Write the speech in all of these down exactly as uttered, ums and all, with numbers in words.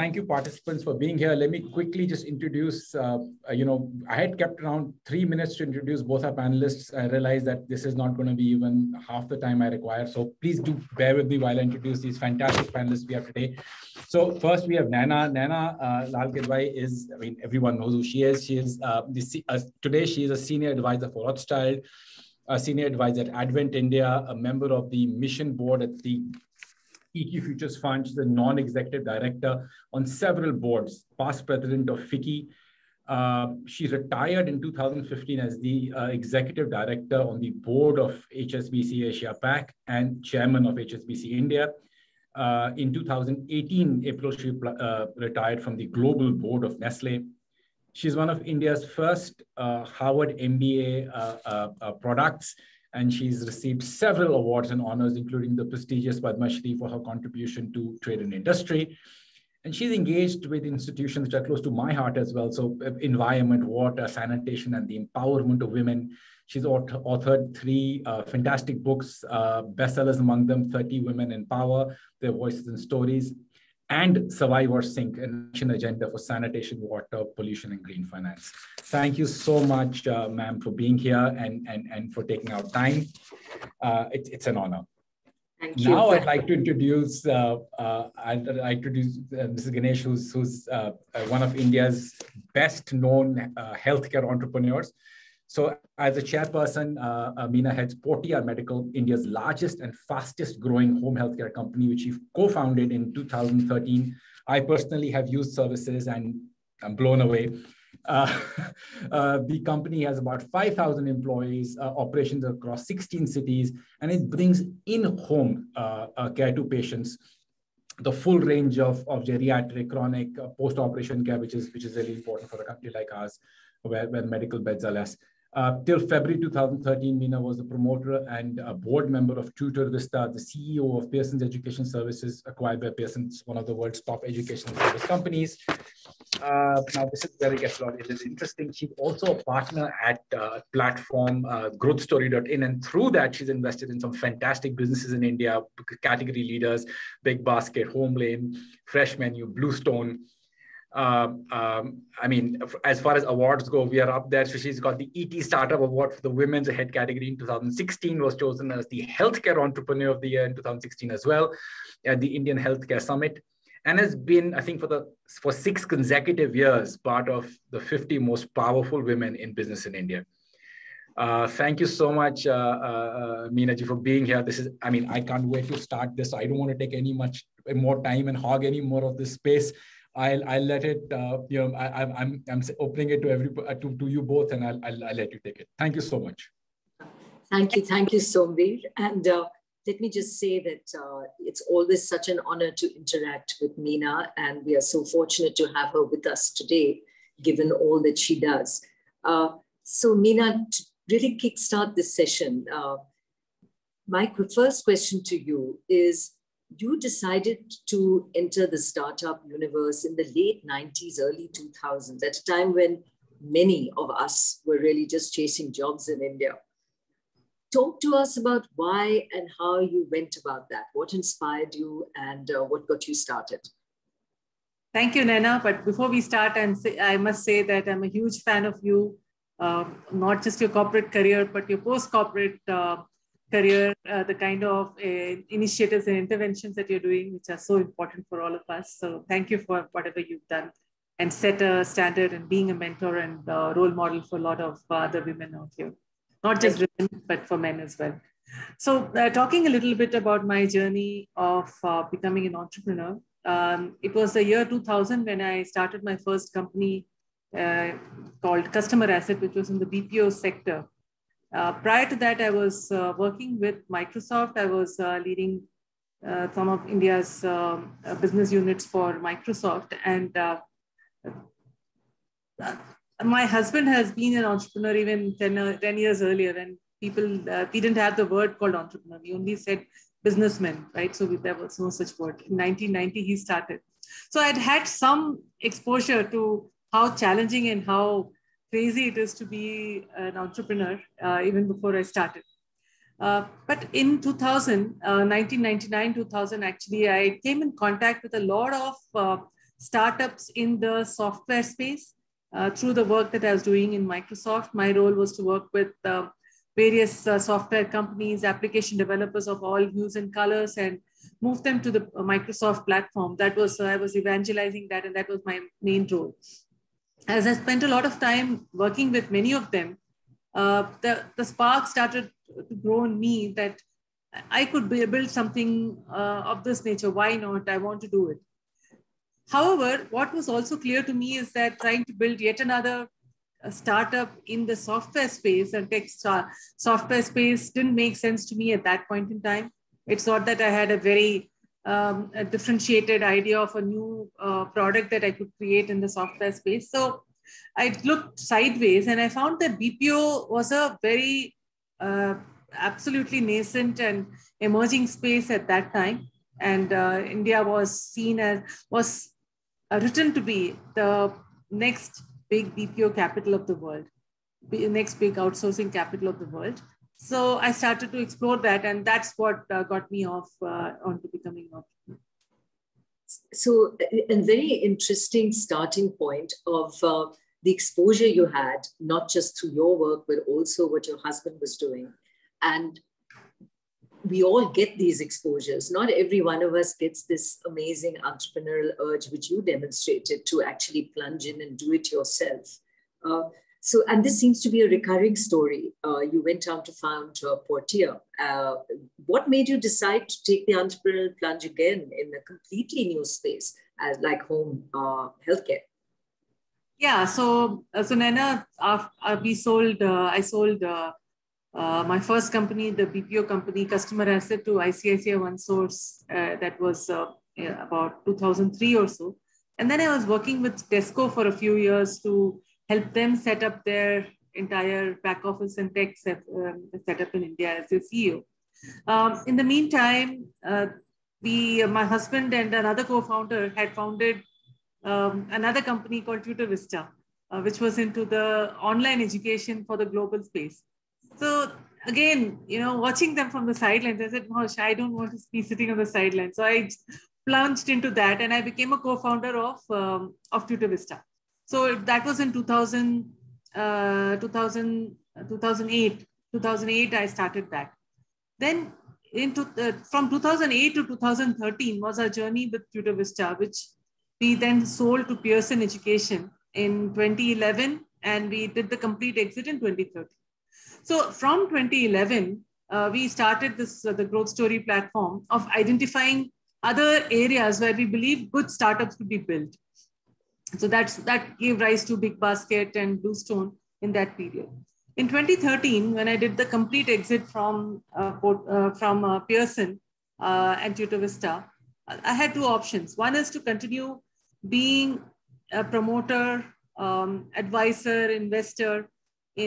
thank you, participants, for being here. Let me quickly just introduce, uh, you know, I had kept around three minutes to introduce both our panelists. I realized that this is not going to be even half the time I require. So please do bear with me while I introduce these fantastic panelists we have today. So first we have Nana. Nana uh, Lal Kidwai is, I mean, everyone knows who she is. She is, uh, the, uh, today she is a senior advisor for Rothschild, a senior advisor at Advent India, a member of the mission board at the E Q Futures Fund. She's a non-executive director on several boards, past president of FICCI. Uh, she retired in two thousand fifteen as the uh, executive director on the board of H S B C Asia Pac and chairman of H S B C India. Uh, in two thousand eighteen, April, she uh, retired from the global board of Nestle. She's one of India's first uh, Harvard M B A uh, uh, uh, products. And she's received several awards and honors, including the prestigious Padma Shri for her contribution to trade and industry. And she's engaged with institutions which are close to my heart as well. So environment, water, sanitation, and the empowerment of women. She's authored three uh, fantastic books, uh, bestsellers among them, thirty Women in Power, Their Voices and Stories, and Survive or Sink, an action agenda for sanitation, water, pollution, and green finance. Thank you so much, uh, ma'am, for being here and, and, and for taking out time. Uh, it, it's an honor. Thank you. Now I'd like to introduce, uh, uh, I'd like to introduce uh, Missus Ganesh, who's, who's uh, one of India's best known uh, healthcare entrepreneurs. So as a chairperson, uh, Meena heads Portea Medical, India's largest and fastest growing home healthcare company, which she co-founded in two thousand thirteen. I personally have used services and I'm blown away. Uh, uh, the company has about five thousand employees, uh, operations across sixteen cities, and it brings in-home uh, uh, care to patients, the full range of, of geriatric, chronic, uh, post-operation care, which is, which is really important for a country like ours, where, where medical beds are less. Uh, till February two thousand thirteen, Meena was the promoter and a board member of TutorVista, the C E O of Pearson's Education Services, acquired by Pearson's, one of the world's top educational service companies. Uh, now, this is where it gets a lot. It is interesting. She's also a partner at uh, platform uh, growth story dot in, and through that, she's invested in some fantastic businesses in India, category leaders, Big Basket, Home Lane, Fresh Menu, Bluestone. Uh, um, I mean, as far as awards go, we are up there. So she's got the E T Startup Award for the Women's Head category in two thousand sixteen, was chosen as the Healthcare Entrepreneur of the Year in two thousand sixteen as well at the Indian Healthcare Summit, and has been, I think, for the for six consecutive years, part of the fifty most powerful women in business in India. Uh, thank you so much, uh, uh, Meenaji, for being here. This is, I mean, I can't wait to start this. I don't want to take any much more time and hog any more of this space. I'll, I'll let it, uh, you know, I, I'm, I'm opening it to every, to, to you both, and I'll, I'll, I'll let you take it. Thank you so much. Thank you. Thank you, Somvir. And uh, let me just say that uh, it's always such an honor to interact with Meena, and we are so fortunate to have her with us today, given all that she does. Uh, so Meena, to really kickstart this session, uh, my first question to you is, you decided to enter the startup universe in the late nineties, early two thousands, at a time when many of us were really just chasing jobs in India. Talk to us about why and how you went about that. What inspired you, and uh, what got you started? Thank you, Nana. But before we start, I'm say, I must say that I'm a huge fan of you, uh, not just your corporate career, but your post-corporate uh, career, uh, the kind of uh, initiatives and interventions that you're doing, which are so important for all of us. So thank you for whatever you've done and set a standard and being a mentor and uh, role model for a lot of uh, other women out here, not just women, but for men as well. So uh, talking a little bit about my journey of uh, becoming an entrepreneur, um, it was the year two thousand when I started my first company uh, called Customer Asset, which was in the B P O sector. Uh, prior to that, I was uh, working with Microsoft. I was uh, leading uh, some of India's uh, business units for Microsoft. And uh, my husband has been an entrepreneur even ten, uh, ten years earlier. And people, uh, we didn't have the word called entrepreneur. We only said businessman, right? So we, there was no such word. In nineteen ninety, he started. So I'd had some exposure to how challenging and how crazy it is to be an entrepreneur, uh, even before I started. Uh, but in two thousand, uh, nineteen ninety-nine, two thousand, actually, I came in contact with a lot of uh, startups in the software space. Uh, through the work that I was doing in Microsoft, my role was to work with uh, various uh, software companies, application developers of all hues and colors, and move them to the Microsoft platform. That was, uh, I was evangelizing that, and that was my main role. As I spent a lot of time working with many of them, uh, the, the spark started to grow in me that I could build something uh, of this nature. Why not? I want to do it. However, what was also clear to me is that trying to build yet another startup in the software space and tech software space didn't make sense to me at that point in time. It's not that I had a very um, a differentiated idea of a new uh, product that I could create in the software space. So I looked sideways and I found that B P O was a very uh, absolutely nascent and emerging space at that time. And uh, India was seen as, was Uh, written to be the next big B P O capital of the world, the next big outsourcing capital of the world. So I started to explore that, and that's what uh, got me off uh, onto becoming an entrepreneur. So a very interesting starting point of uh, the exposure you had, not just through your work, but also what your husband was doing. And we all get these exposures. Not every one of us gets this amazing entrepreneurial urge, which you demonstrated, to actually plunge in and do it yourself. Uh, so, and this seems to be a recurring story. Uh, you went out to found uh, Portea. Uh, what made you decide to take the entrepreneurial plunge again in a completely new space, as like home uh, healthcare? Yeah. So, uh, so Nana, uh, we sold. Uh, I sold. Uh, Uh, my first company, the B P O company, Customer Asset, to I C I C I OneSource. Uh, that was uh, yeah, about two thousand three or so. And then I was working with Tesco for a few years to help them set up their entire back office and tech set, um, set up in India as a C E O. Um, in the meantime, uh, we, uh, my husband and another co-founder had founded um, another company called TutorVista, uh, which was into the online education for the global space. So again, you know, watching them from the sidelines, I said, Mosh, I don't want to be sitting on the sidelines. So I plunged into that and I became a co-founder of, um, of TutorVista. So that was in two thousand, uh, two thousand, two thousand eight, two thousand eight, I started that. Then into the, from two thousand eight to two thousand thirteen was our journey with TutorVista, which we then sold to Pearson Education in twenty eleven. And we did the complete exit in twenty thirteen. So from twenty eleven, uh, we started this, uh, the growth story platform of identifying other areas where we believe good startups could be built. So that's, that gave rise to Big Basket and Bluestone in that period. In twenty thirteen, when I did the complete exit from, uh, uh, from uh, Pearson uh, and TutorVista, I had two options. One is to continue being a promoter, um, advisor, investor,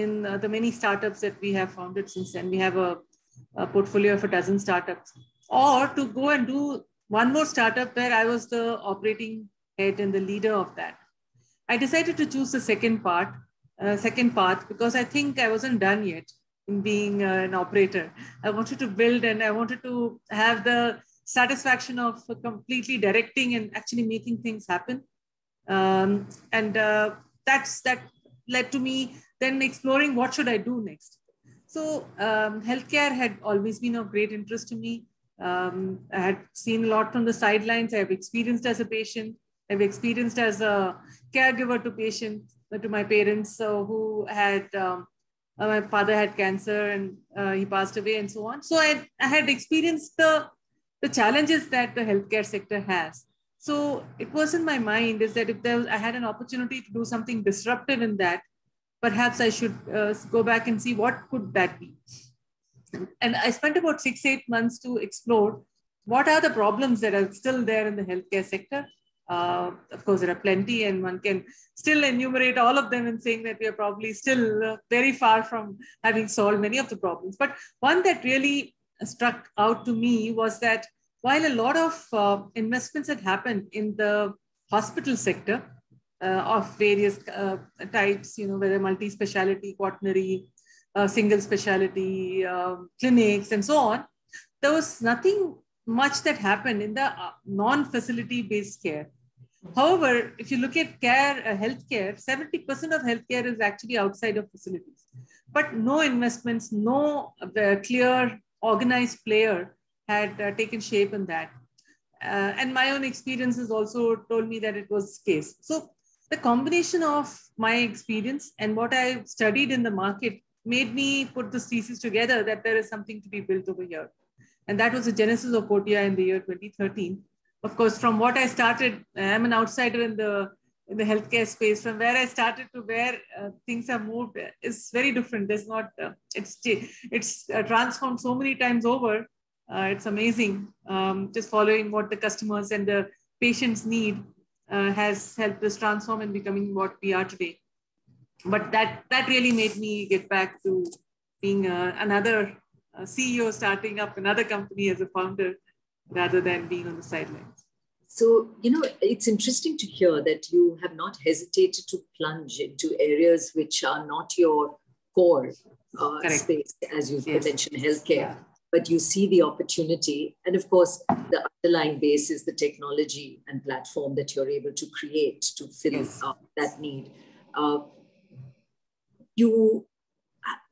in uh, the many startups that we have founded since then. We have a, a portfolio of a dozen startups, or to go and do one more startup where I was the operating head and the leader of that. I decided to choose the second part, uh, second path, because I think I wasn't done yet in being uh, an operator. I wanted to build and I wanted to have the satisfaction of completely directing and actually making things happen. Um, and uh, that's that led to me then exploring what should I do next. So um, healthcare had always been of great interest to me. Um, I had seen a lot from the sidelines. I have experienced as a patient. I've experienced as a caregiver to patients, to my parents uh, who had, um, uh, my father had cancer and uh, he passed away and so on. So I, I had experienced the, the challenges that the healthcare sector has. So it was in my mind is that if there was, I had an opportunity to do something disruptive in that, perhaps I should uh, go back and see what could that be. And I spent about six, eight months to explore what are the problems that are still there in the healthcare sector. Uh, of course, there are plenty and one can still enumerate all of them and saying that we are probably still uh, very far from having solved many of the problems. But one that really struck out to me was that while a lot of uh, investments had happened in the hospital sector, Uh, of various uh, types, you know, whether multi-speciality, quaternary, uh, single speciality, uh, clinics, and so on. There was nothing much that happened in the non-facility based care. However, if you look at care, uh, healthcare, seventy percent of healthcare is actually outside of facilities, but no investments, no uh, clear organized player had uh, taken shape in that. Uh, and my own experiences also told me that it was the case. So the combination of my experience and what I studied in the market made me put this thesis together that there is something to be built over here. And that was the genesis of Portea in the year twenty thirteen. Of course, from what I started, I'm an outsider in the, in the healthcare space. From where I started to where uh, things have moved is very different. There's not, uh, it's, it's uh, transformed so many times over. Uh, it's amazing. Um, just following what the customers and the patients need uh, has helped us transform and becoming what we are today. But that, that really made me get back to being uh, another uh, C E O, starting up another company as a founder, rather than being on the sidelines. So, you know, it's interesting to hear that you have not hesitated to plunge into areas which are not your core uh, space, as you yes. mentioned, healthcare. Yeah. But you see the opportunity. And of course, the underlying base is the technology and platform that you're able to create to fill yes. up that need. Uh, you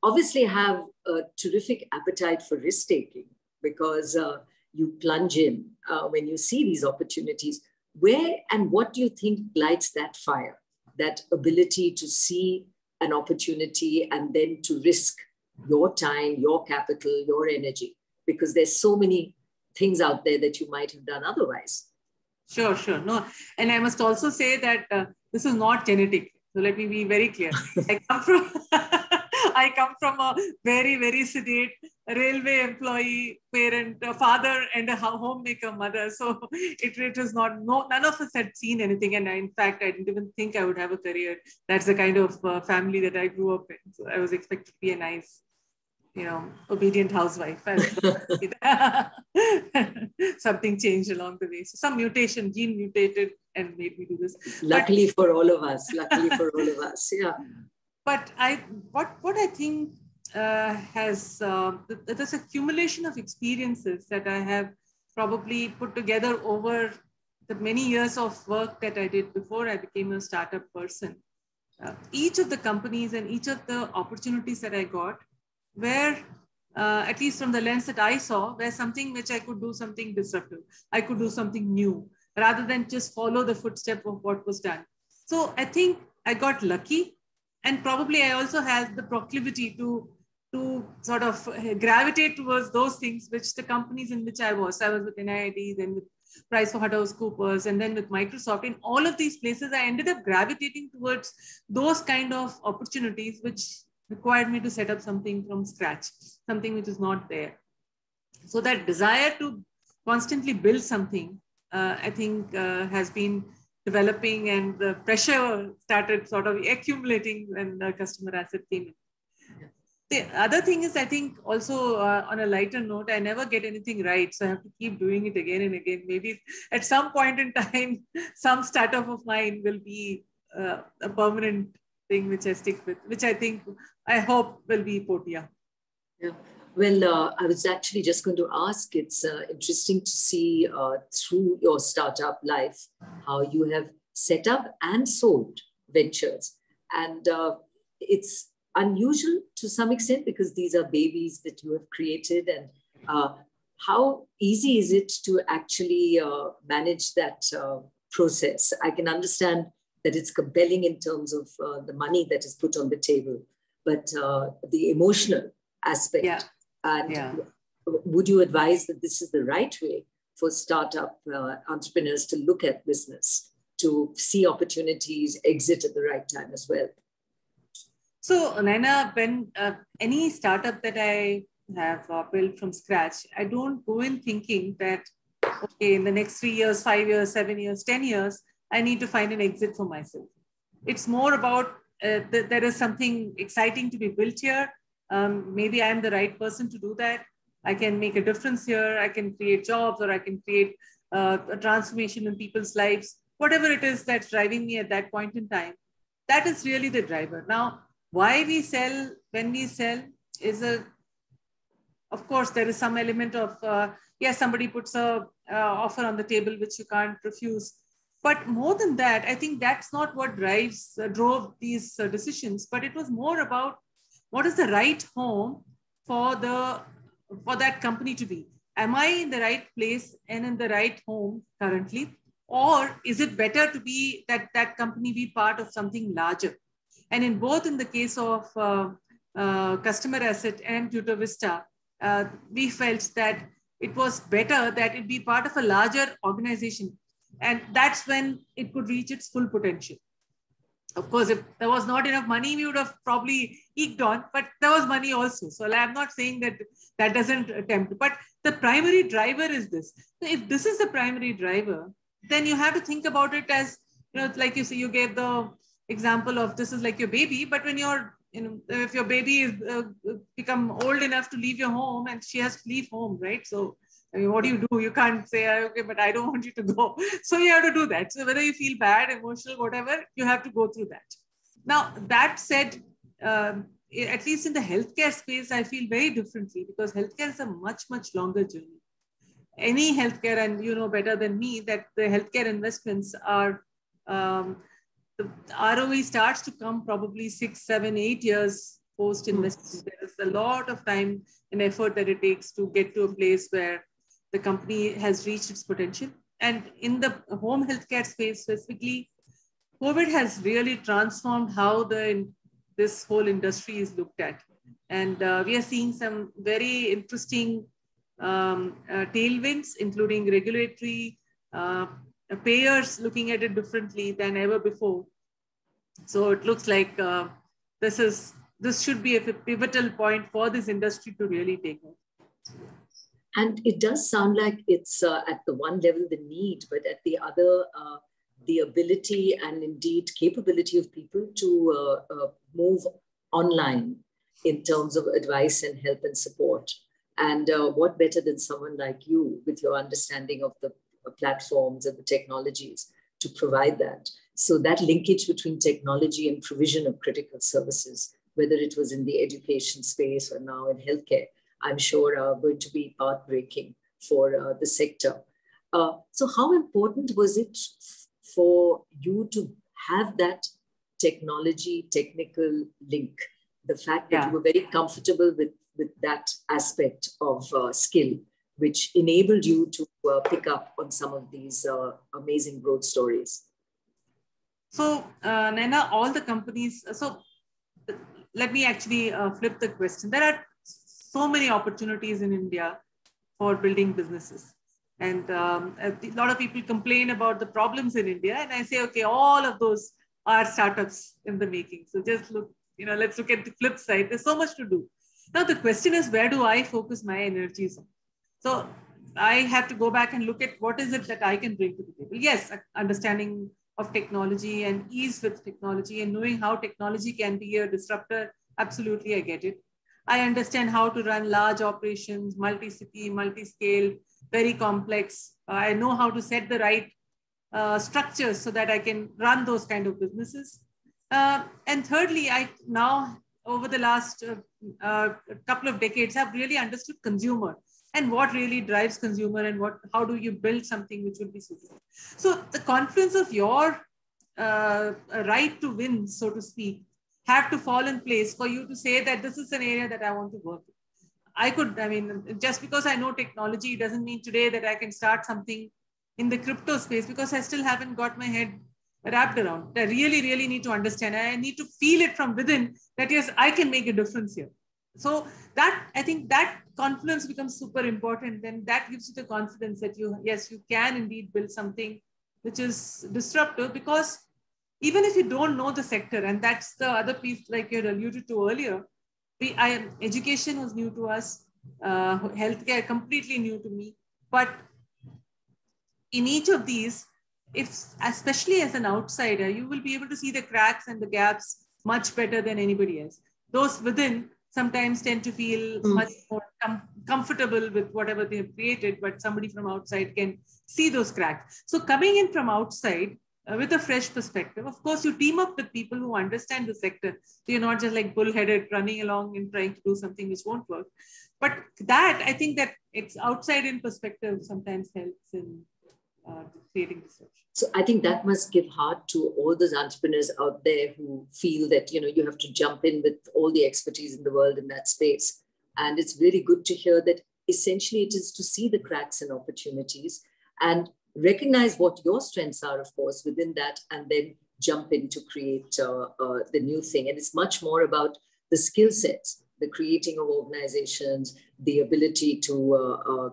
obviously have a terrific appetite for risk-taking because uh, you plunge in uh, when you see these opportunities. Where and what do you think lights that fire, that ability to see an opportunity and then to risk your time, your capital, your energy? Because there's so many things out there that you might have done otherwise. Sure, sure. No, and I must also say that uh, this is not genetic. So let me be very clear. I come from, I come from a very, very sedate railway employee, parent, a father, and a homemaker mother. So it, it was not, no, none of us had seen anything. And I, in fact, I didn't even think I would have a career. That's the kind of uh, family that I grew up in. So I was expected to be a nice, you know, obedient housewife. Something changed along the way. So some mutation, gene mutated and made me do this. Luckily but, for all of us, luckily for all of us, yeah. But I, what, what I think uh, has, uh, th this accumulation of experiences that I have probably put together over the many years of work that I did before I became a startup person. Uh, each of the companies and each of the opportunities that I got were, uh, at least from the lens that I saw, were something which I could do something disruptive. I could do something new rather than just follow the footstep of what was done. So I think I got lucky. And probably I also had the proclivity to, to sort of gravitate towards those things which the companies in which I was. I was with N I D, then with Price Waterhouse Coopers, and then with Microsoft. In all of these places, I ended up gravitating towards those kind of opportunities which required me to set up something from scratch, something which is not there. So that desire to constantly build something, uh, I think uh, has been developing, and the pressure started sort of accumulating when the Customer Asset came in. The other thing is, I think also uh, on a lighter note, I never get anything right. So I have to keep doing it again and again. Maybe at some point in time, some startup of mine will be uh, a permanent thing which I stick with, which I think, I hope will be Portea. Yeah. Well, uh, I was actually just going to ask, it's uh, interesting to see uh, through your startup life, how you have set up and sold ventures. And uh, it's unusual to some extent because these are babies that you have created. And uh, how easy is it to actually uh, manage that uh, process? I can understand that it's compelling in terms of uh, the money that is put on the table, but uh, the emotional aspect. Yeah. And yeah. Would you advise that this is the right way for startup uh, entrepreneurs to look at business, to see opportunities, exit at the right time as well? So, Naina, when uh, any startup that I have uh, built from scratch, I don't go in thinking that, okay, in the next three years, five years, seven years, ten years, I need to find an exit for myself. It's more about uh, th there is something exciting to be built here. Um, maybe I'm the right person to do that. I can make a difference here. I can create jobs, or I can create uh, a transformation in people's lives. Whatever it is that's driving me at that point in time, that is really the driver. Now, why we sell when we sell is a, of course, there is some element of, uh, yes, somebody puts a uh, offer on the table which you can't refuse. But more than that, I think that's not what drives, uh, drove these uh, decisions, but it was more about what is the right home for, the, for that company to be. Am I in the right place and in the right home currently? Or is it better to be that that company be part of something larger? And in both, in the case of uh, uh, Customer Asset and TutorVista, uh, we felt that it was better that it be part of a larger organization. And that's when it could reach its full potential. Of course, if there was not enough money, we would have probably eked on, but there was money also. So I'm not saying that that doesn't attempt, but the primary driver is this. So if this is the primary driver, then you have to think about it as, you know, like you say, you gave the example of this is like your baby, but when you're, you know, if your baby is uh, become old enough to leave your home and she has to leave home, right? So I mean, what do you do? You can't say, okay, but I don't want you to go. So you have to do that. So whether you feel bad, emotional, whatever, you have to go through that. Now, that said, um, at least in the healthcare space, I feel very differently because healthcare is a much, much longer journey. Any healthcare, and you know better than me, that the healthcare investments are, um, the R O E starts to come probably six, seven, eight years post-investment. There's a lot of time and effort that it takes to get to a place where the company has reached its potential. And in the home healthcare space specifically, COVID has really transformed how the this whole industry is looked at. And uh, we are seeing some very interesting um, uh, tailwinds, including regulatory uh, payers looking at it differently than ever before. So it looks like uh, this, is, this should be a pivotal point for this industry to really take off. And it does sound like it's uh, at the one level, the need, but at the other, uh, the ability and indeed capability of people to uh, uh, move online in terms of advice and help and support. And uh, what better than someone like you with your understanding of the platforms and the technologies to provide that. So that linkage between technology and provision of critical services, whether it was in the education space or now in healthcare, I'm sure are going to be pathbreaking for uh, the sector. Uh, so how important was it for you to have that technology, technical link? The fact yeah. that you were very comfortable with, with that aspect of uh, skill, which enabled you to uh, pick up on some of these uh, amazing growth stories. So uh, Nana, all the companies, so let me actually uh, flip the question. There are so many opportunities in India for building businesses. And um, a lot of people complain about the problems in India. And I say, okay, all of those are startups in the making. So just look, you know, let's look at the flip side. There's so much to do. Now the question is, where do I focus my energies on? So I have to go back and look at what is it that I can bring to the table. Yes, understanding of technology and ease with technology and knowing how technology can be a disruptor. Absolutely, I get it. I understand how to run large operations, multi-city, multi-scale, very complex. Uh, I know how to set the right uh, structures so that I can run those kind of businesses. Uh, and thirdly, I now, over the last uh, uh, couple of decades, have really understood consumer and what really drives consumer and what, how do you build something which will be suitable. So the confidence of your uh, right to win, so to speak, have to fall in place for you to say that this is an area that I want to work in. I could, I mean, just because I know technology doesn't mean today that I can start something in the crypto space because I still haven't got my head wrapped around. I really, really need to understand. I need to feel it from within that, yes, I can make a difference here. So that, I think that confidence becomes super important. Then that gives you the confidence that you, yes, you can indeed build something which is disruptive because even if you don't know the sector, and that's the other piece like you had alluded to earlier, we, I, education was new to us, uh, healthcare completely new to me. But in each of these, if especially as an outsider, you will be able to see the cracks and the gaps much better than anybody else. Those within sometimes tend to feel mm. much more com comfortable with whatever they have created, but somebody from outside can see those cracks. So coming in from outside, Uh, with a fresh perspective. Of course, you team up with people who understand the sector. So you're not just like bullheaded running along and trying to do something which won't work. But that, I think that it's outside in perspective sometimes helps in uh, creating research. So I think that must give heart to all those entrepreneurs out there who feel that, you know, you have to jump in with all the expertise in the world in that space. And it's really good to hear that essentially it is to see the cracks and opportunities and recognize what your strengths are, of course, within that, and then jump in to create uh, uh, the new thing. And it's much more about the skill sets, the creating of organizations, the ability to uh, uh,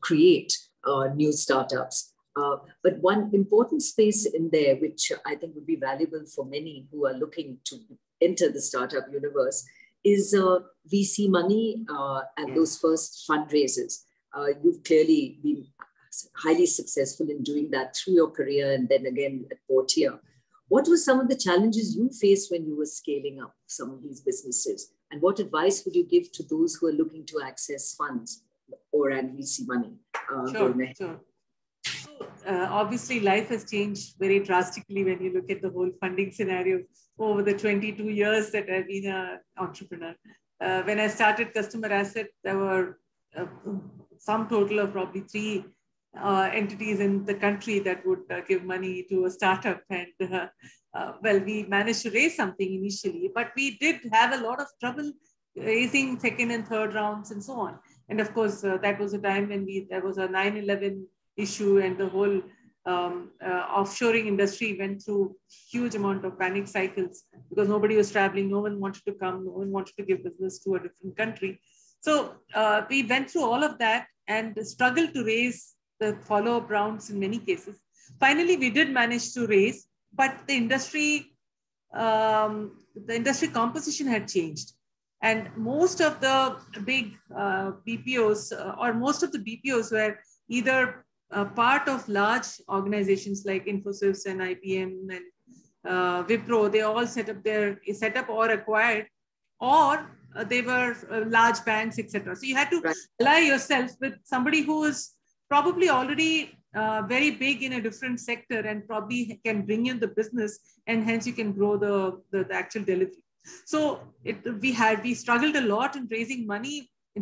create uh, new startups. Uh, but one important space in there, which I think would be valuable for many who are looking to enter the startup universe, is uh, V C money uh, and those first fundraisers. Uh, you've clearly been highly successful in doing that through your career and then again at Portea. What were some of the challenges you faced when you were scaling up some of these businesses? And what advice would you give to those who are looking to access funds or and V C money? Uh, sure, sure. So uh, obviously life has changed very drastically when you look at the whole funding scenario over the twenty-two years that I've been an entrepreneur. Uh, when I started Customer Asset, there were uh, some total of probably three Uh, entities in the country that would uh, give money to a startup, and uh, uh, well, we managed to raise something initially, but we did have a lot of trouble raising second and third rounds and so on. And of course, uh, that was a time when we there was a nine eleven issue, and the whole um, uh, offshoring industry went through huge amount of panic cycles because nobody was traveling, no one wanted to come, no one wanted to give business to a different country. So uh, we went through all of that and struggled to raise the follow-up rounds in many cases. Finally, we did manage to raise, but the industry, um, the industry composition had changed. And most of the big uh, B P Os, uh, or most of the B P Os were either a part of large organizations like Infosys and I B M and uh, Wipro. They all set up their set up or acquired, or uh, they were uh, large banks, et cetera. So you had to right. ally yourself with somebody who is probably already uh, very big in a different sector and probably can bring in the business, and hence you can grow the, the, the actual delivery. So it, we had, we struggled a lot in raising money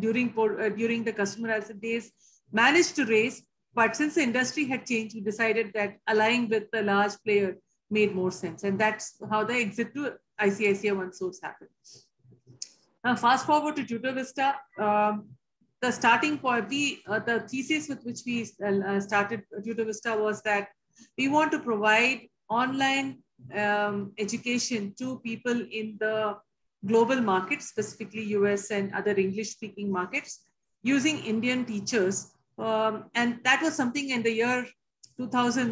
during, uh, during the Customer Asset days, managed to raise, but since the industry had changed, we decided that aligning with the large player made more sense. And that's how the exit to I C I C I OneSource happened. Now fast forward to TutorVista. Um, The starting point, we, uh, the thesis with which we uh, started TutorVista was that we want to provide online um, education to people in the global markets, specifically U S and other English-speaking markets, using Indian teachers. Um, and that was something in the year two thousand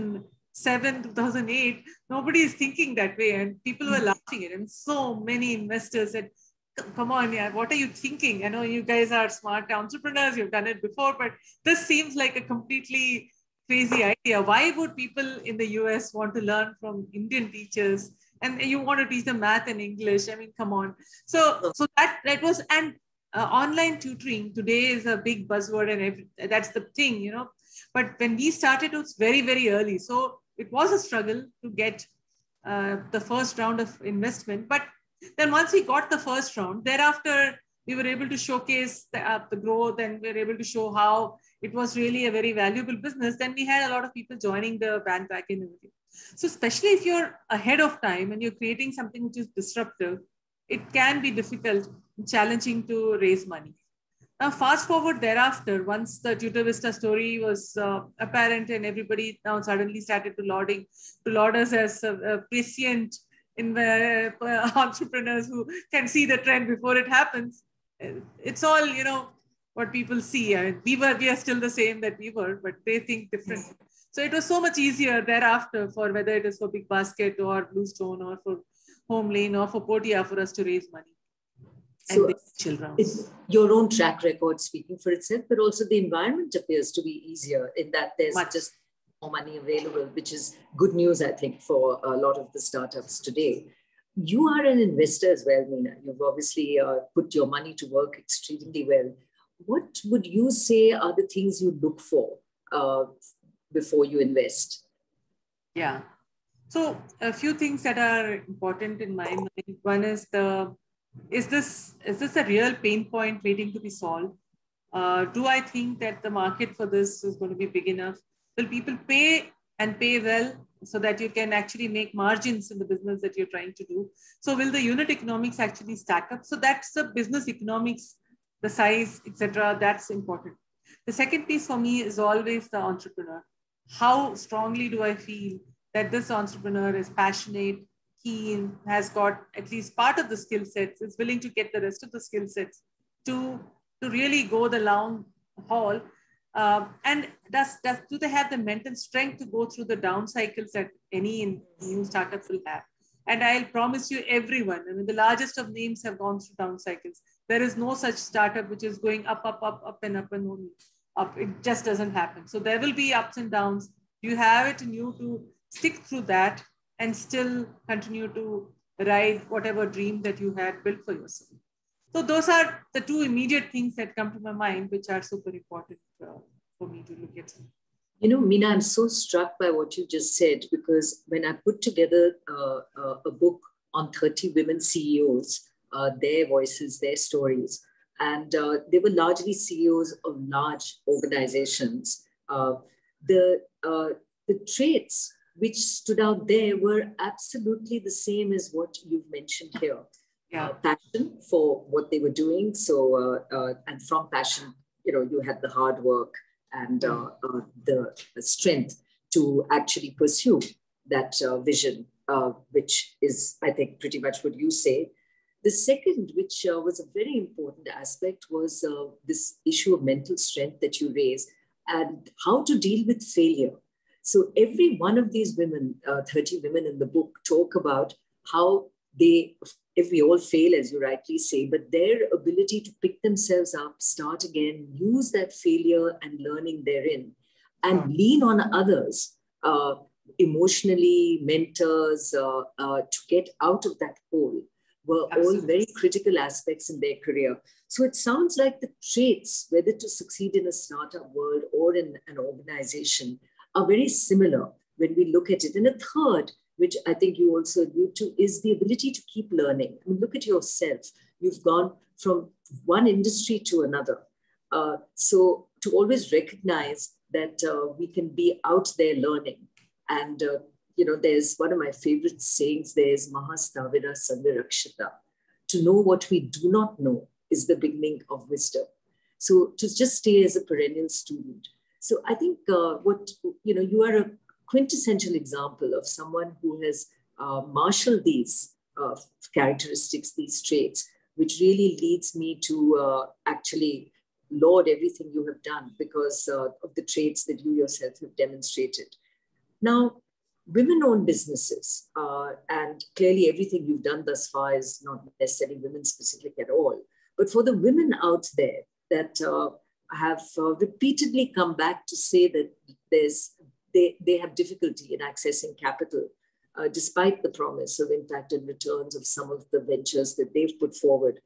seven, two thousand eight, nobody is thinking that way. And people were laughing at it. And so many investors said, come on, yeah, what are you thinking? I know you guys are smart entrepreneurs, you've done it before, but this seems like a completely crazy idea. Why would people in the U S want to learn from Indian teachers? And you want to teach them math and English. I mean, come on. So, so that, that was, and uh, online tutoring today is a big buzzword, and every, that's the thing, you know. But when we started, it was very, very early. So it was a struggle to get uh, the first round of investment, but then once we got the first round, thereafter, we were able to showcase the, uh, the growth, and we were able to show how it was really a very valuable business. Then we had a lot of people joining the bandwagon. So especially if you're ahead of time and you're creating something which is disruptive, it can be difficult and challenging to raise money. Now, fast forward thereafter, once the TutorVista story was uh, apparent and everybody now suddenly started to lauding, to laud us as a, a prescient in the uh, entrepreneurs who can see the trend before it happens. It's all, you know, what people see. I mean, we were, we are still the same that we were, but they think differently. So it was so much easier thereafter for whether it is for Big Basket or Bluestone or for Home Lane or for Portea for us to raise money. So children. It's your own track record speaking for itself, but also the environment appears to be easier in that there's much. just more money available, which is good news, I think, for a lot of the startups today. You are an investor as well, Meena. You've obviously uh, put your money to work extremely well. What would you say are the things you look for uh, before you invest? Yeah. So a few things that are important in my mind. One is the is this is this a real pain point waiting to be solved? Uh, do I think that the market for this is going to be big enough? Will people pay and pay well so that you can actually make margins in the business that you're trying to do? So will the unit economics actually stack up? So that's the business economics, the size, et cetera. That's important. The second piece for me is always the entrepreneur. How strongly do I feel that this entrepreneur is passionate, keen, has got at least part of the skill sets, is willing to get the rest of the skill sets to, to really go the long haul? Uh, and does, does, do they have the mental strength to go through the down cycles that any new startups will have? And I'll promise you everyone, I mean, the largest of names have gone through down cycles. There is no such startup which is going up, up, up, up and up and only up. It just doesn't happen. So there will be ups and downs. You have it in you to stick through that and still continue to ride whatever dream that you had built for yourself. So those are the two immediate things that come to my mind, which are super important uh, for me to look at. You know, Meena, I'm so struck by what you just said, because when I put together uh, uh, a book on thirty women C E Os, uh, their voices, their stories, and uh, they were largely C E Os of large organizations. Uh, the, uh, the traits which stood out there were absolutely the same as what you've mentioned here. Yeah. Uh, passion for what they were doing. So, uh, uh, and from passion, you know, you had the hard work and uh, uh, the strength to actually pursue that uh, vision, uh, which is, I think, pretty much what you say. The second, which uh, was a very important aspect, was uh, this issue of mental strength that you raised and how to deal with failure. So every one of these women, uh, thirty women in the book, talk about how they, if we all fail, as you rightly say, but their ability to pick themselves up, start again, use that failure and learning therein, and mm-hmm. lean on others, uh, emotionally, mentors, uh, uh, to get out of that hole, were Absolutely. All very critical aspects in their career. So it sounds like the traits, whether to succeed in a startup world or in an organization, are very similar when we look at it. And a third, which I think you also allude to, is the ability to keep learning. I mean, look at yourself. You've gone from one industry to another. Uh, so to always recognize that uh, we can be out there learning. And, uh, you know, there's one of my favorite sayings, there's Mahastavira Sandarakshita. To know what we do not know is the beginning of wisdom. So to just stay as a perennial student. So I think uh, what, you know, you are a quintessential example of someone who has uh, marshaled these uh, characteristics, these traits, which really leads me to uh, actually laud everything you have done because uh, of the traits that you yourself have demonstrated. Now, women-owned businesses, uh, and clearly everything you've done thus far is not necessarily women-specific at all, but for the women out there that uh, have uh, repeatedly come back to say that there's They, they have difficulty in accessing capital, uh, despite the promise of impact and returns of some of the ventures that they've put forward.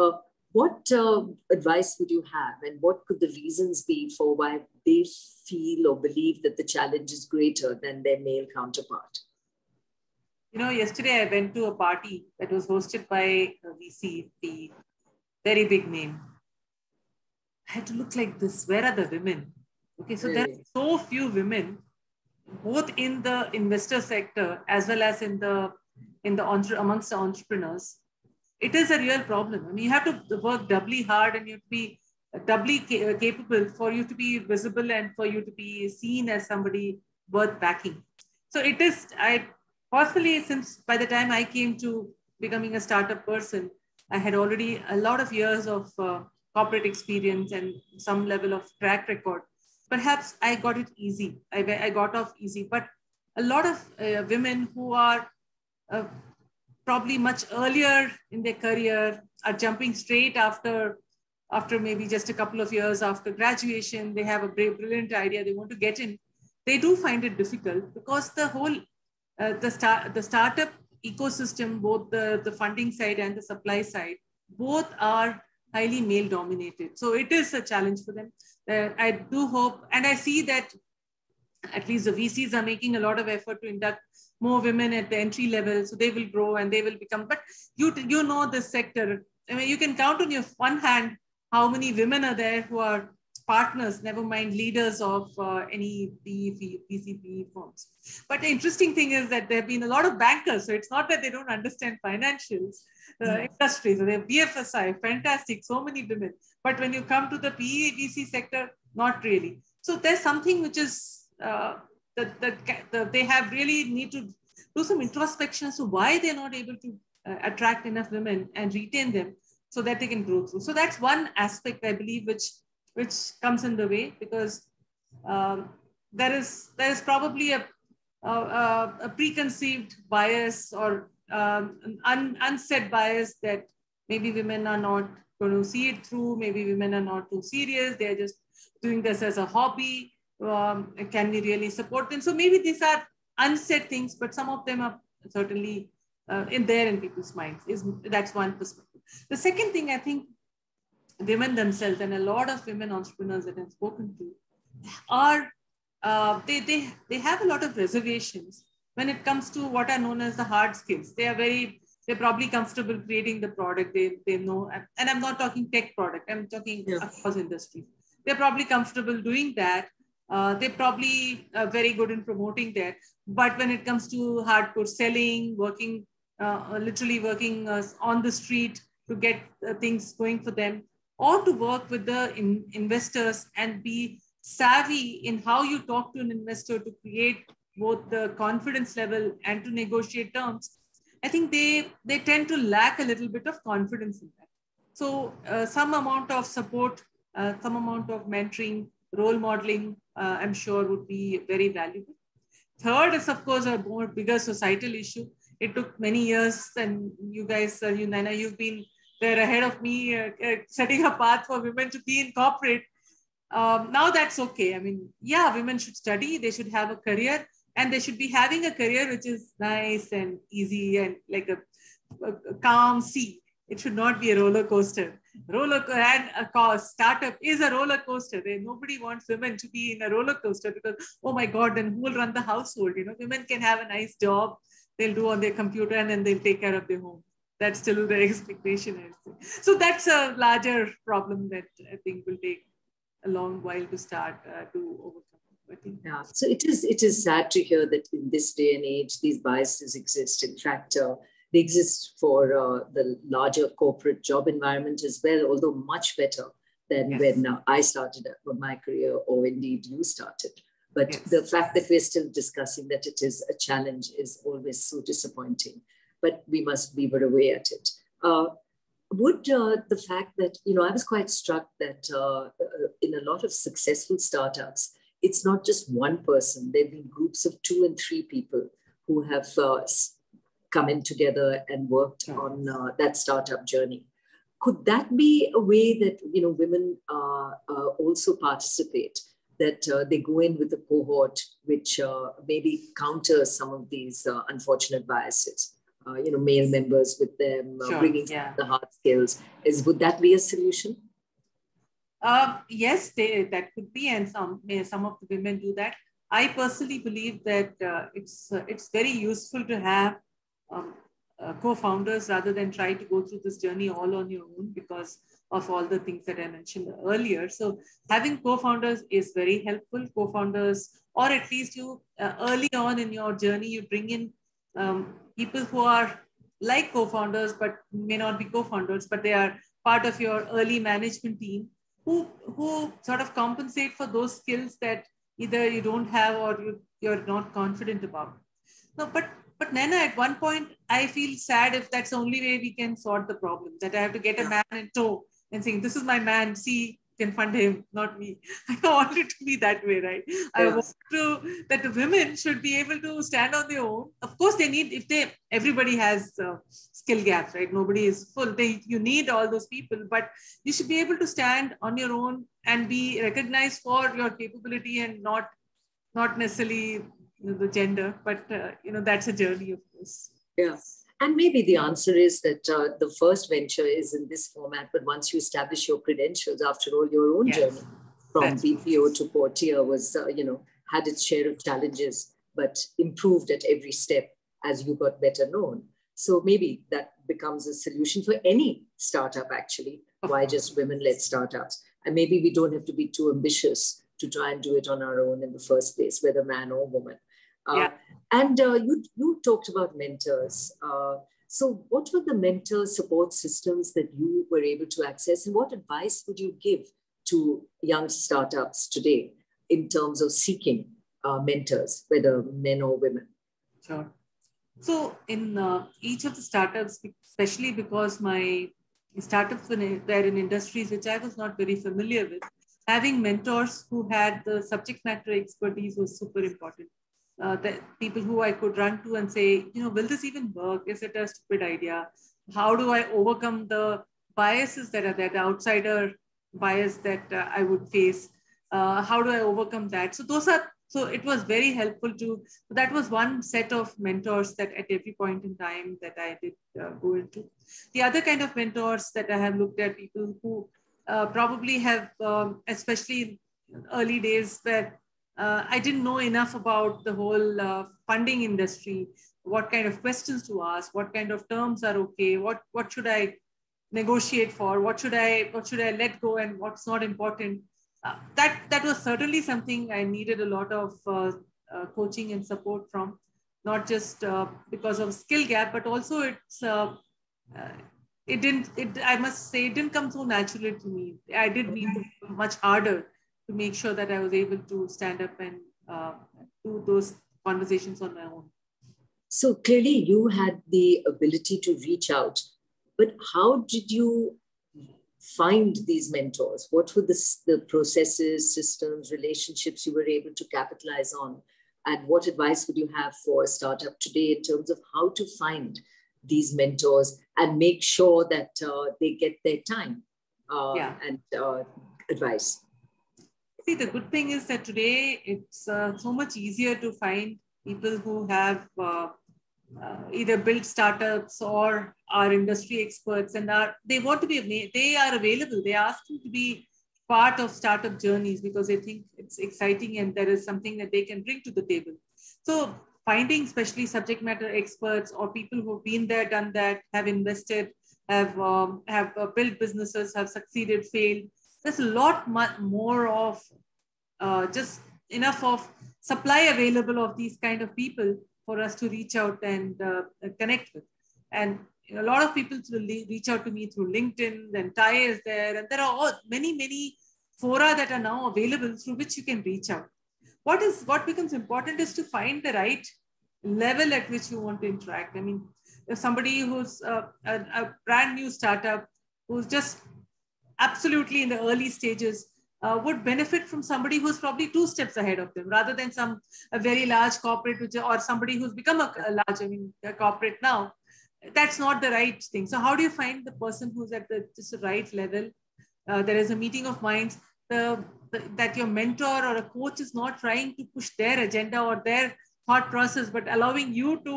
Uh, what uh, advice would you have, and what could the reasons be for why they feel or believe that the challenge is greater than their male counterpart? You know, yesterday I went to a party that was hosted by a V C, the very big name. I had to look like this. Where are the women? Okay, so there are so few women, both in the investor sector as well as in the in the amongst the entrepreneurs. It is a real problem. I mean, you have to work doubly hard, and you have to be doubly capable for you to be visible and for you to be seen as somebody worth backing. So it is. I personally, since by the time I came to becoming a startup person, I had already a lot of years of uh, corporate experience and some level of track record. Perhaps I got it easy. I, I got off easy, but a lot of uh, women who are uh, probably much earlier in their career are jumping straight after, after maybe just a couple of years after graduation. They have a brilliant idea. They want to get in. They do find it difficult because the whole uh, the start the startup ecosystem, both the the funding side and the supply side, both are highly male dominated. So it is a challenge for them. Uh, I do hope, and I see that at least the V Cs are making a lot of effort to induct more women at the entry level, so they will grow and they will become, but you you know this sector. I mean, you can count on your one hand how many women are there who are partners, never mind leaders of uh, any P C P firms. But the interesting thing is that there have been a lot of bankers, so it's not that they don't understand financials, uh, mm-hmm. industry. So they have B F S I, fantastic, so many women. But when you come to the P E V C sector, not really. So there's something which is, uh, the, the, the, they have really need to do some introspection as to why they're not able to uh, attract enough women and retain them so that they can grow through. So that's one aspect, I believe, which which comes in the way, because um, there is there is probably a, a, a preconceived bias or um, an un, unsaid bias that maybe women are not going to see it through, maybe women are not too serious, they're just doing this as a hobby, um, can we really support them? So maybe these are unsaid things, but some of them are certainly uh, in there in people's minds. Is that's one perspective. The second thing, I think women themselves, and a lot of women entrepreneurs that I've spoken to, are uh, they they they have a lot of reservations when it comes to what are known as the hard skills. They are very they're probably comfortable creating the product. They they know, and I'm not talking tech product. I'm talking yes. across industry. They're probably comfortable doing that. Uh, they probably are very good in promoting that. But when it comes to hardcore selling, working, uh, literally working uh, on the street to get uh, things going for them, or to work with the in investors and be savvy in how you talk to an investor to create both the confidence level and to negotiate terms, I think they, they tend to lack a little bit of confidence in that. So uh, some amount of support, uh, some amount of mentoring, role modeling, uh, I'm sure would be very valuable. Third is, of course, a more bigger societal issue. It took many years, and you guys, uh, you, Nana, you've been there ahead of me, uh, uh, setting a path for women to be in corporate. Um, now that's okay. I mean, yeah, women should study, they should have a career, and they should be having a career which is nice and easy and like a, a calm sea. It should not be a roller coaster. Roller and a cause startup is a roller coaster. They, nobody wants women to be in a roller coaster because, oh my God, then who will run the household? You know, women can have a nice job, they'll do on their computer, and then they'll take care of their home. That's still the expectation, I would say. So that's a larger problem that I think will take a long while to start uh, to overcome. I think. Yeah. So it is, it is sad to hear that in this day and age, these biases exist. In fact, uh, they exist for uh, the larger corporate job environment as well, although much better than yes. when uh, I started my career, or indeed you started. But yes. the fact that we're still discussing that it is a challenge is always so disappointing, but we must beaver away at it. Uh, would uh, the fact that, you know, I was quite struck that uh, in a lot of successful startups, it's not just one person. There've been groups of two and three people who have uh, come in together and worked yes. on uh, that startup journey. Could that be a way that, you know, women uh, uh, also participate, that uh, they go in with a cohort which uh, maybe counters some of these uh, unfortunate biases? Uh, you know, male members with them, uh, sure, bringing yeah. the hard skills. Is, would that be a solution? Uh, yes, they, that could be, and some some of the women do that. I personally believe that uh, it's uh, it's very useful to have um, uh, co-founders rather than try to go through this journey all on your own because of all the things that I mentioned earlier. So having co-founders is very helpful. Co-founders, or at least you uh, early on in your journey, you bring in um, people who are like co-founders, but may not be co-founders, but they are part of your early management team who, who sort of compensate for those skills that either you don't have or you, you're not confident about. No, but, but Nana, at one point, I feel sad if that's the only way we can sort the problem, that I have to get a man in tow and saying, this is my man, see, can fund him, not me. I want it to be that way, right? Yes. I want to, that the women should be able to stand on their own. Of course, they need, if they, everybody has uh, skill gaps, right? Nobody is full. They, you need all those people, but you should be able to stand on your own and be recognized for your capability and not, not necessarily you know, the gender, but uh, you know, that's a journey, of course. Yes. And maybe the answer is that uh, the first venture is in this format, but once you establish your credentials, after all, your own yes. journey from That's B P O right. to Portea was, uh, you know, had its share of challenges, but improved at every step as you got better known. So maybe that becomes a solution for any startup, actually. Why just women-led startups? And maybe we don't have to be too ambitious to try and do it on our own in the first place, whether man or woman. Uh, yeah. And uh, you, you talked about mentors. Uh, so what were the mentor support systems that you were able to access, and what advice would you give to young startups today in terms of seeking uh, mentors, whether men or women? Sure. So in uh, each of the startups, especially because my startups were in, were in industries which I was not very familiar with, having mentors who had the subject matter expertise was super important. Uh, the people who I could run to and say, you know, will this even work? Is it a stupid idea? How do I overcome the biases that are there, the outsider bias that uh, I would face? Uh, how do I overcome that? So those are, so it was very helpful to, that was one set of mentors that at every point in time that I did uh, go into. The other kind of mentors that I have looked at, people who uh, probably have, um, especially in early days where Uh, I didn't know enough about the whole uh, funding industry, what kind of questions to ask, what kind of terms are okay, what, what should I negotiate for, what should I, what should I let go and what's not important. Uh, that, that was certainly something I needed a lot of uh, uh, coaching and support from, not just uh, because of skill gap, but also it's, uh, uh, it didn't, it, I must say, it didn't come so naturally to me. I did need much harder to make sure that I was able to stand up and uh, do those conversations on my own. So clearly you had the ability to reach out, but how did you find these mentors? What were the, the processes, systems, relationships you were able to capitalize on? And what advice would you have for a startup today in terms of how to find these mentors and make sure that uh, they get their time uh, yeah. and uh, advice? See, the good thing is that today it's uh, so much easier to find people who have uh, uh, either built startups or are industry experts, and are they want to be they are available. They ask them to be part of startup journeys because they think it's exciting and there is something that they can bring to the table. So finding especially subject matter experts or people who've been there, done that, have invested, have um, have uh, built businesses, have succeeded, failed. There's a lot more of uh, just enough of supply available of these kind of people for us to reach out and uh, connect with. And a lot of people will reach out to me through LinkedIn, and Ty is there. And there are all, many, many fora that are now available through which you can reach out. What is what becomes important is to find the right level at which you want to interact. I mean, if somebody who's uh, a, a brand new startup, who's just absolutely in the early stages, uh, would benefit from somebody who's probably two steps ahead of them, rather than some a very large corporate which, or somebody who's become a, a large, I mean, a corporate now. That's not the right thing. So how do you find the person who's at the just the right level? Uh, there is a meeting of minds. The, the, that your mentor or a coach is not trying to push their agenda or their thought process, but allowing you to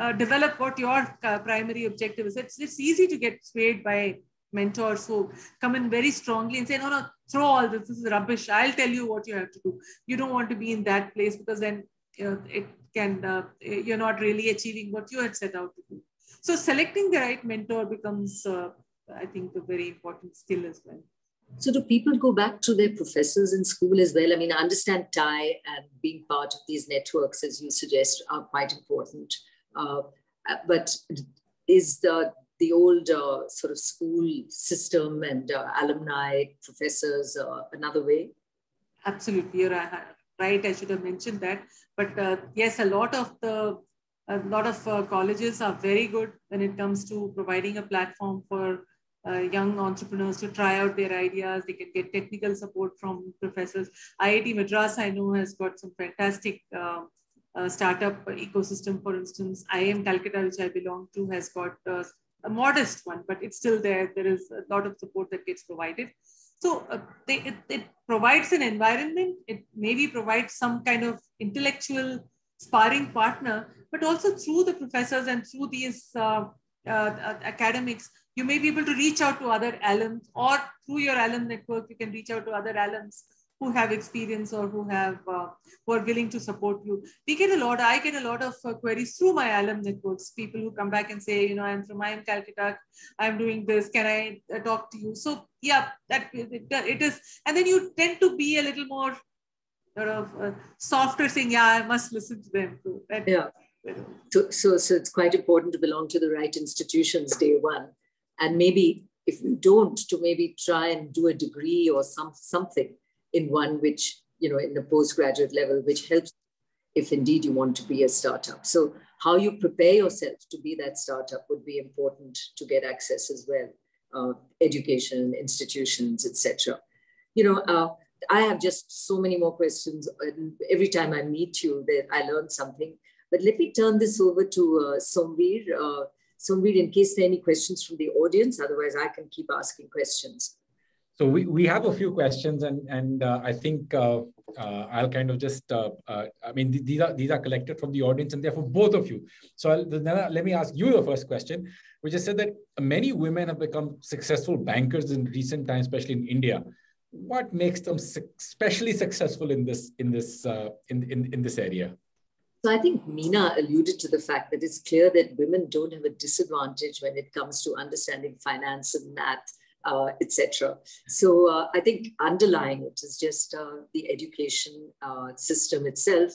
uh, develop what your uh, primary objective is. It's, it's easy to get swayed by mentors who come in very strongly and say, no, no, throw all this, this is rubbish. I'll tell you what you have to do. You don't want to be in that place because then you know, it can, uh, you're not really achieving what you had set out to do. So selecting the right mentor becomes, uh, I think, a very important skill as well. So do people go back to their professors in school as well? I mean, I understand Ty and being part of these networks, as you suggest, are quite important. Uh, but is the the old uh, sort of school system and uh, alumni, professors, uh, another way? Absolutely, you're right. I should have mentioned that. But uh, yes, a lot of the a lot of uh, colleges are very good when it comes to providing a platform for uh, young entrepreneurs to try out their ideas. They can get technical support from professors. I I T Madras, I know, has got some fantastic uh, uh, startup ecosystem. For instance, I I M Calcutta, which I belong to, has got uh, a modest one, but it's still there. There is a lot of support that gets provided. So uh, they, it, it provides an environment. It maybe provides some kind of intellectual sparring partner, but also through the professors and through these uh, uh, academics, you may be able to reach out to other alums, or through your alum network, you can reach out to other alums who have experience or who have uh, who are willing to support you. We get a lot. I get a lot of uh, queries through my alum networks. People who come back and say, you know, I'm from I I M Calcutta. I'm doing this. Can I uh, talk to you? So yeah, that it, it is. And then you tend to be a little more sort of uh, softer, saying, yeah, I must listen to them too. That, yeah. So, so, so it's quite important to belong to the right institutions day one. And maybe if you don't, to maybe try and do a degree or some something in one which, you know, in the postgraduate level, which helps if indeed you want to be a startup. So how you prepare yourself to be that startup would be important to get access as well. Uh, education, institutions, et cetera. You know, uh, I have just so many more questions. And every time I meet you, that I learn something. But let me turn this over to uh, Somvir. Uh, Somvir, in case there are any questions from the audience, otherwise I can keep asking questions. So we, we have a few questions, and, and uh, I think uh, uh, I'll kind of just, uh, uh, I mean, th these are these are collected from the audience and they're for both of you. So I'll, Nana, let me ask you the first question, which is said that many women have become successful bankers in recent times, especially in India. What makes them especially successful in this, in this, uh, in, in, in this area? So I think Meena alluded to the fact that it's clear that women don't have a disadvantage when it comes to understanding finance and math, uh, et cetera. So uh, I think underlying it is just uh, the education uh, system itself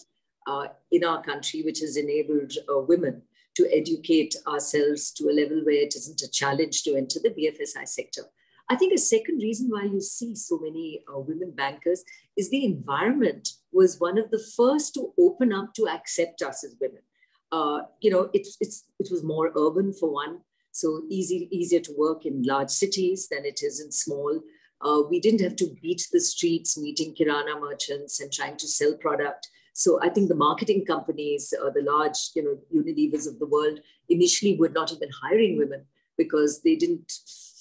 uh, in our country, which has enabled uh, women to educate ourselves to a level where it isn't a challenge to enter the B F S I sector. I think a second reason why you see so many uh, women bankers is the environment was one of the first to open up to accept us as women. Uh, you know, it, it's, it was more urban for one, so easy, easier to work in large cities than it is in small. Uh, we didn't have to beat the streets, meeting kirana merchants and trying to sell product. So I think the marketing companies, uh, the large, you know, Unilevers of the world initially were not even hiring women because they didn't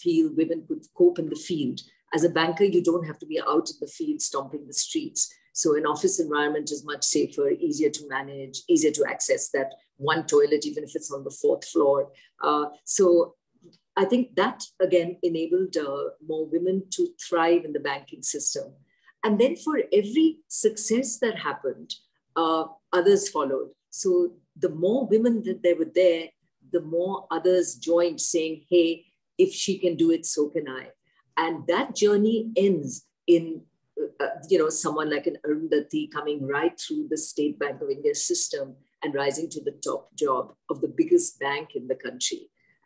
feel women could cope in the field. As a banker, you don't have to be out in the field stomping the streets. So an office environment is much safer, easier to manage, easier to access that one toilet, even if it's on the fourth floor. Uh, so I think that, again, enabled uh, more women to thrive in the banking system. And then for every success that happened, uh, others followed. So the more women that there were there, the more others joined saying, hey, if she can do it, so can I. And that journey ends in Uh, you know, someone like an Arundhati coming right through the State Bank of India system and rising to the top job of the biggest bank in the country.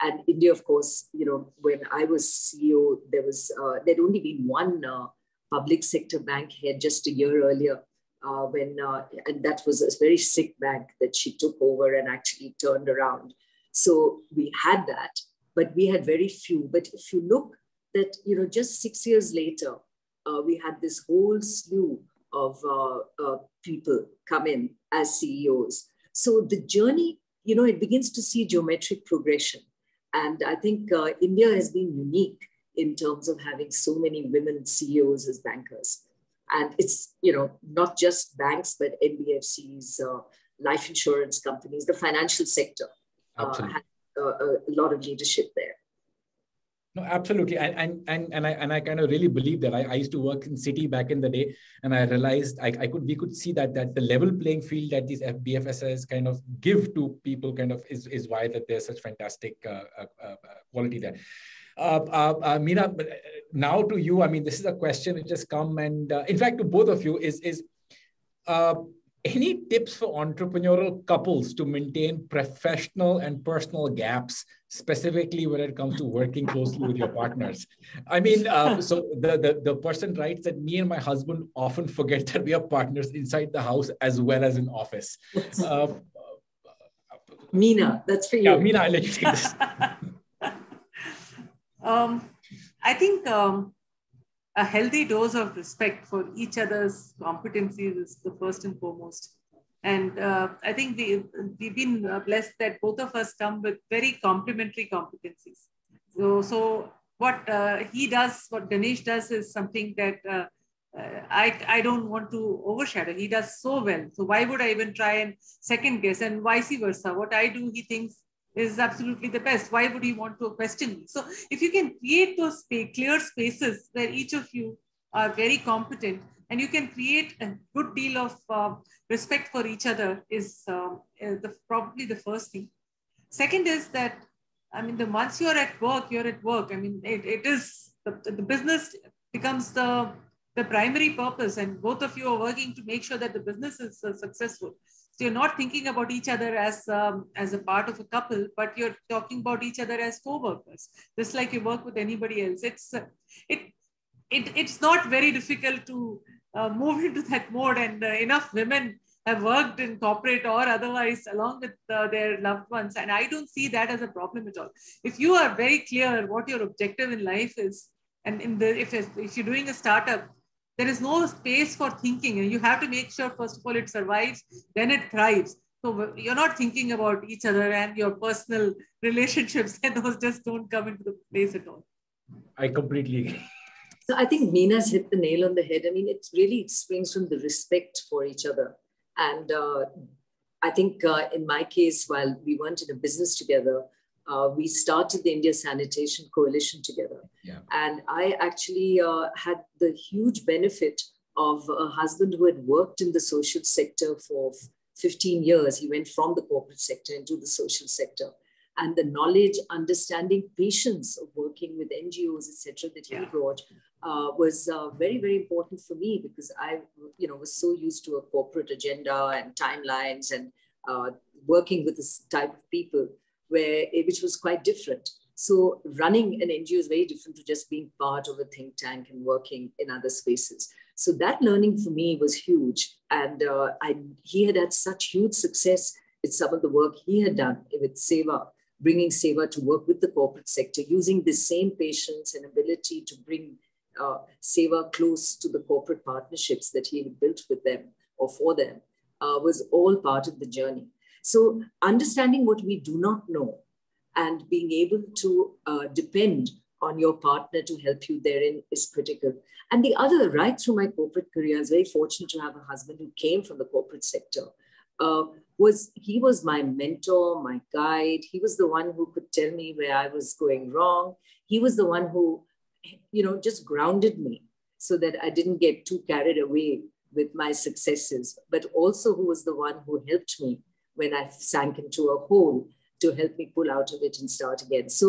And India, of course, you know, when I was C E O, there was, uh, there'd only been one uh, public sector bank here just a year earlier uh, when, uh, and that was a very sick bank that she took over and actually turned around. So we had that, but we had very few. But if you look that, you know, just six years later, Uh, we had this whole slew of uh, uh, people come in as C E Os. So the journey, you know, it begins to see geometric progression. And I think uh, India has been unique in terms of having so many women C E Os as bankers. And it's, you know, not just banks, but N B F Cs, uh, life insurance companies, the financial sector uh, had uh, a lot of leadership there. No, absolutely. And, and, and, and I, and I kind of really believe that I, I used to work in Citi back in the day. And I realized I, I could, we could see that, that the level playing field that these B F S Is kind of give to people kind of is, is why that there's such fantastic uh, uh, quality there. Uh, uh, uh, Meena, now to you, I mean, this is a question that just come and uh, in fact, to both of you is, is uh, any tips for entrepreneurial couples to maintain professional and personal gaps, specifically when it comes to working closely with your partners? I mean, uh, so the, the, the person writes that me and my husband often forget that we are partners inside the house as well as in office. Uh, Meena, that's for you. Yeah, Meena, I'll let you take this. um, I think um, a healthy dose of respect for each other's competencies is the first and foremost. And uh, I think we, we've been blessed that both of us come with very complementary competencies. So, so what uh, he does, what Ganesh does is something that uh, I, I don't want to overshadow. He does so well. So why would I even try and second guess, and vice versa? What I do, he thinks is absolutely the best. Why would he want to question me? So if you can create those clear spaces where each of you are very competent, and you can create a good deal of uh, respect for each other is uh, the, probably the first thing. Second is that, I mean, the once you're at work, you're at work. I mean, it, it is, the, the business becomes the, the primary purpose, and both of you are working to make sure that the business is uh, successful. So you're not thinking about each other as, um, as a part of a couple, but you're talking about each other as co-workers, just like you work with anybody else. It's, uh, it, it, it's not very difficult to uh, move into that mode, and uh, enough women have worked in corporate or otherwise along with uh, their loved ones. And I don't see that as a problem at all. If you are very clear what your objective in life is, and in the, if, if you're doing a startup, there is no space for thinking, and you have to make sure, first of all, it survives, then it thrives. So you're not thinking about each other and your personal relationships, and those just don't come into the place at all. I completely agree. So I think Meena's hit the nail on the head. I mean, it really it springs from the respect for each other. And uh, I think uh, in my case, while we weren't in a business together, Uh, we started the India Sanitation Coalition together. Yeah. And I actually uh, had the huge benefit of a husband who had worked in the social sector for fifteen years. He went from the corporate sector into the social sector. And the knowledge, understanding, patience of working with N G Os, et cetera, that he yeah. brought uh, was uh, very, very important for me, because I you know, was so used to a corporate agenda and timelines and uh, working with this type of people, where which was quite different. So running an N G O is very different to just being part of a think tank and working in other spaces. So that learning for me was huge. And uh, I, he had had such huge success with some of the work he had done with Seva, bringing Seva to work with the corporate sector, using the same patience and ability to bring uh, Seva close to the corporate partnerships that he had built with them or for them, uh, was all part of the journey. So understanding what we do not know and being able to uh, depend on your partner to help you therein is critical. And the other, right through my corporate career, I was very fortunate to have a husband who came from the corporate sector. Uh, was, he was my mentor, my guide. He was the one who could tell me where I was going wrong. He was the one who, you know, just grounded me so that I didn't get too carried away with my successes, but also who was the one who helped me when I sank into a hole, to help me pull out of it and start again. So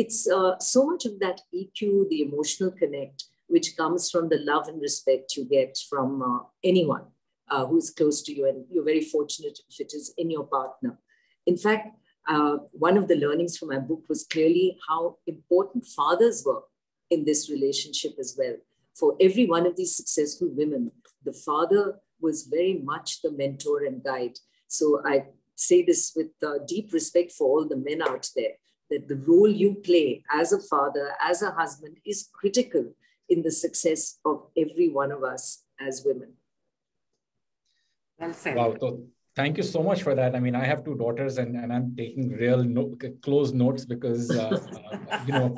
it's uh, so much of that E Q, the emotional connect, which comes from the love and respect you get from uh, anyone uh, who's close to you. And you're very fortunate if it is in your partner. In fact, uh, one of the learnings from my book was clearly how important fathers were in this relationship as well. For every one of these successful women, the father was very much the mentor and guide. So I say this with uh, deep respect for all the men out there, that the role you play as a father, as a husband, is critical in the success of every one of us as women. Well said. Wow. So thank you so much for that. I mean, I have two daughters, and, and I'm taking real no, close notes, because, uh, uh, you know,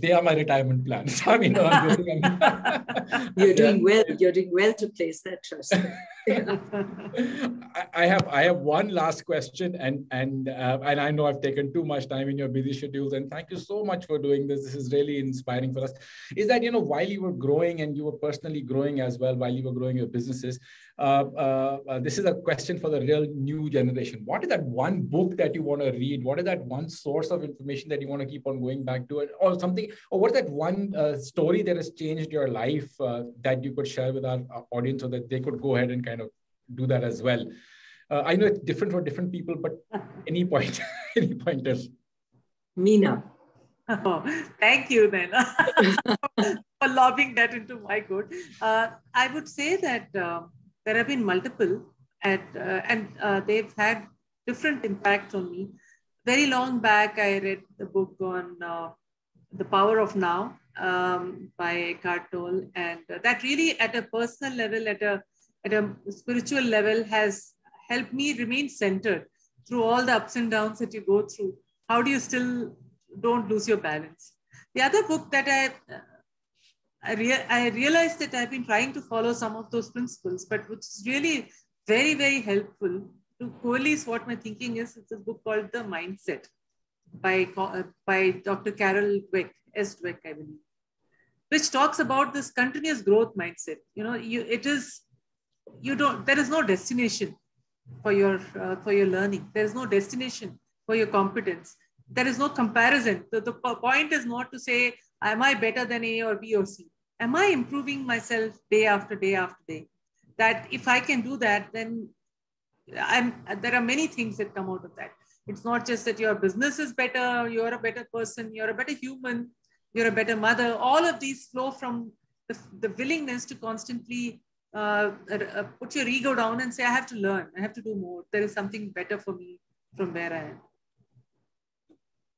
they are my retirement plans. I mean, I'm doing, I'm you're doing well. You're doing well to place that trust. I have I have one last question, and and uh, and I know I've taken too much time in your busy schedules. And thank you so much for doing this. This is really inspiring for us. Is that, you know, while you were growing and you were personally growing as well, while you were growing your businesses, uh, uh, uh, this is a question for the real new generation. What is that one book that you want to read? What is that one source of information that you want to keep on going back to, or something? Or what is that one uh, story that has changed your life uh, that you could share with our, our audience, so that they could go ahead and kind of do that as well? Uh, I know it's different for different people, but any point, any pointers? Meena. Oh, thank you, Meena, for lobbing that into my good. Uh, I would say that uh, there have been multiple, at, uh, and uh, they've had different impacts on me. Very long back, I read the book on uh, The Power of Now um, by Eckhart Tolle, and uh, that really, at a personal level, at a at a spiritual level, has helped me remain centered through all the ups and downs that you go through. How do you still don't lose your balance? The other book that I, I, rea- I realized that I've been trying to follow some of those principles, but which is really very, very helpful to coalesce what my thinking is, it's a book called The Mindset by, by Doctor Carol Dweck, S. Dweck, I believe. which talks about this continuous growth mindset. You know, you, it is, you don't, there is no destination for your, uh, for your learning. There is no destination for your competence. There is no comparison. The, the point is not to say, am I better than A or B or C? Am I improving myself day after day after day? That if I can do that, then I'm, there are many things that come out of that. It's not just that your business is better, you're a better person, you're a better human, you're a better mother. All of these flow from the, the willingness to constantly uh, uh, put your ego down and say, I have to learn, I have to do more. There is something better for me from where I am.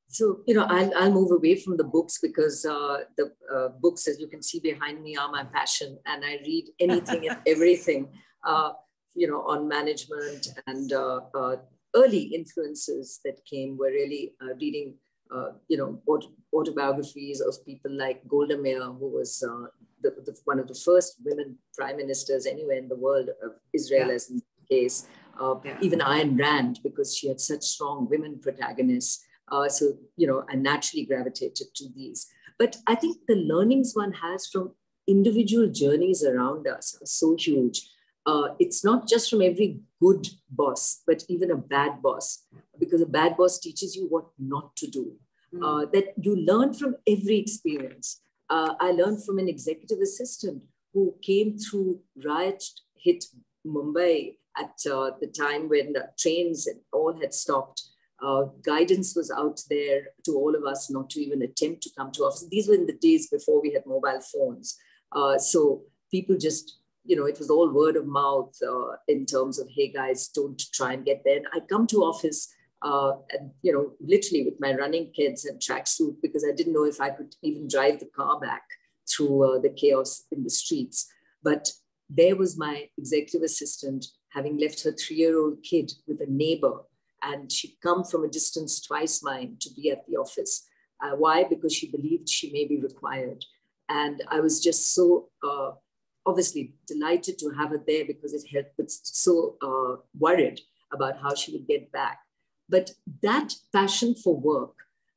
So, you know, I'll, I'll move away from the books because uh, the uh, books, as you can see behind me, are my passion, and I read anything and everything, uh, you know, on management, and uh, uh, early influences that came were really uh, reading, uh, you know, auto autobiographies of people like Golda Meir, who was uh, the, the, one of the first women prime ministers anywhere in the world, of Israel, yeah, as in the case, uh, yeah. even Ayn Rand, because she had such strong women protagonists. Uh, so, you know, I naturally gravitated to these. But I think the learnings one has from individual journeys around us are so huge. Uh, it's not just from every good boss, but even a bad boss, because a bad boss teaches you what not to do, mm. uh, that you learn from every experience. Uh, I learned from an executive assistant who came through riot hit Mumbai at uh, the time when the trains and all had stopped. Uh, guidance was out there to all of us not to even attempt to come to office. These were in the days before we had mobile phones. Uh, so people just, you know, it was all word of mouth uh, in terms of, hey guys, don't try and get there. And I come to office, uh, and, you know, literally with my running kids and tracksuit, because I didn't know if I could even drive the car back through uh, the chaos in the streets. But there was my executive assistant, having left her three-year-old kid with a neighbor. And she'd come from a distance twice mine to be at the office. Uh, why? Because she believed she may be required. And I was just so uh, obviously delighted to have her there because it helped, but so uh, worried about how she would get back. But that passion for work,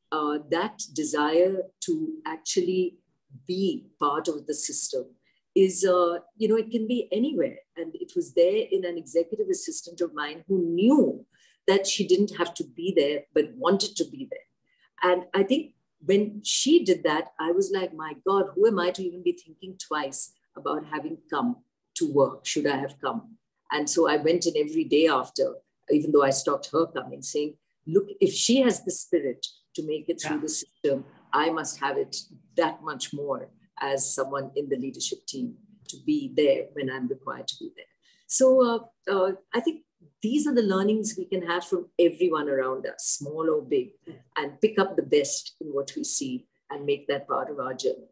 uh, that desire to actually be part of the system is, uh, you know, it can be anywhere. And it was there in an executive assistant of mine who knew that she didn't have to be there, but wanted to be there. And I think when she did that, I was like, my God, who am I to even be thinking twice about having come to work? Should I have come? And so I went in every day after, even though I stopped her coming, saying, look, if she has the spirit to make it through yeah. the system, I must have it that much more as someone in the leadership team to be there when I'm required to be there. So uh, uh, I think these are the learnings we can have from everyone around us, small or big, and pick up the best in what we see and make that part of our journey.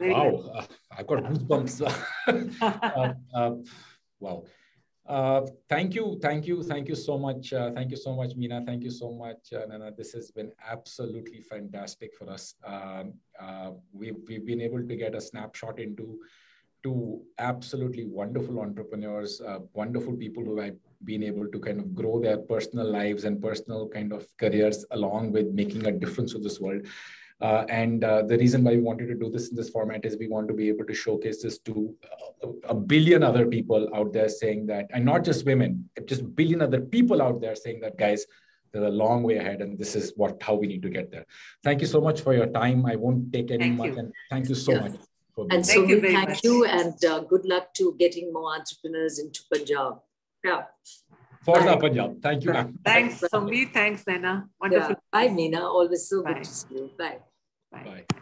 Wow, uh, I've got goosebumps. uh, uh, wow. Uh, thank you, thank you, thank you so much. Uh, thank you so much, Meena. Thank you so much, uh, Nana. This has been absolutely fantastic for us. Um, uh, we've, we've been able to get a snapshot into two absolutely wonderful entrepreneurs, uh, wonderful people who have been able to kind of grow their personal lives and personal kind of careers along with making a difference to this world. Uh, and uh, the reason why we wanted to do this in this format is we want to be able to showcase this to a billion other people out there saying that, and not just women, just a billion other people out there saying that, guys, there's a long way ahead, and this is what how we need to get there. Thank you so much for your time. I won't take any more. And thank you so yeah. much. And so we thank you, and uh, good luck to getting more entrepreneurs into Punjab. Yeah. Forza Punjab. Thank you. Ma'am. Thanks, Somvir. Thanks, Nana. Wonderful. Yeah. Bye, Meena. Always so Bye. Good to see you. Bye. Bye. Bye.